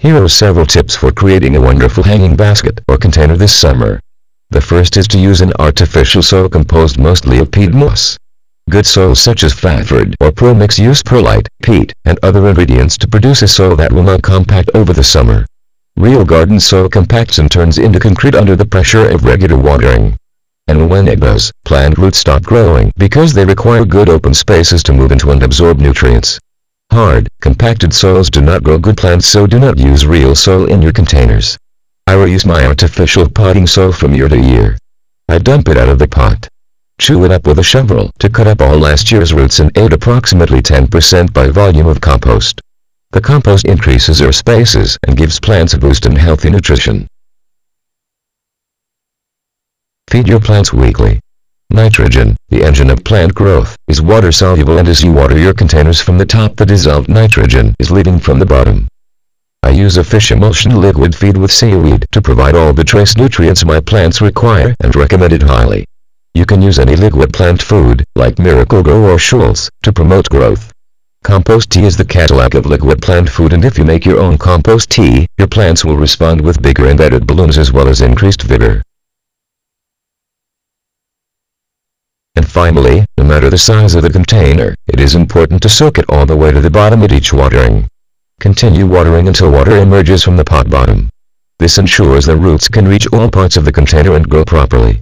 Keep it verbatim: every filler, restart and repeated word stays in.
Here are several tips for creating a wonderful hanging basket or container this summer. The first is to use an artificial soil composed mostly of peat moss. Good soils such as Fafard or Pro-Mix use perlite, peat, and other ingredients to produce a soil that will not compact over the summer. Real garden soil compacts and turns into concrete under the pressure of regular watering. And when it does, plant roots stop growing because they require good open spaces to move into and absorb nutrients. Hard, compacted soils do not grow good plants, so do not use real soil in your containers. I reuse my artificial potting soil from year to year. I dump it out of the pot. Chew it up with a shovel to cut up all last year's roots and add approximately ten percent by volume of compost. The compost increases air spaces and gives plants a boost in healthy nutrition. Feed your plants weekly. Nitrogen, the engine of plant growth, is water-soluble, and as you water your containers from the top, the dissolved nitrogen is leaving from the bottom. I use a fish emulsion liquid feed with seaweed to provide all the trace nutrients my plants require and recommend it highly. You can use any liquid plant food, like Miracle-Gro or Schultz, to promote growth. Compost tea is the Cadillac of liquid plant food, and if you make your own compost tea, your plants will respond with bigger and better blooms as well as increased vigor. And finally, no matter the size of the container, it is important to soak it all the way to the bottom at each watering. Continue watering until water emerges from the pot bottom. This ensures the roots can reach all parts of the container and grow properly.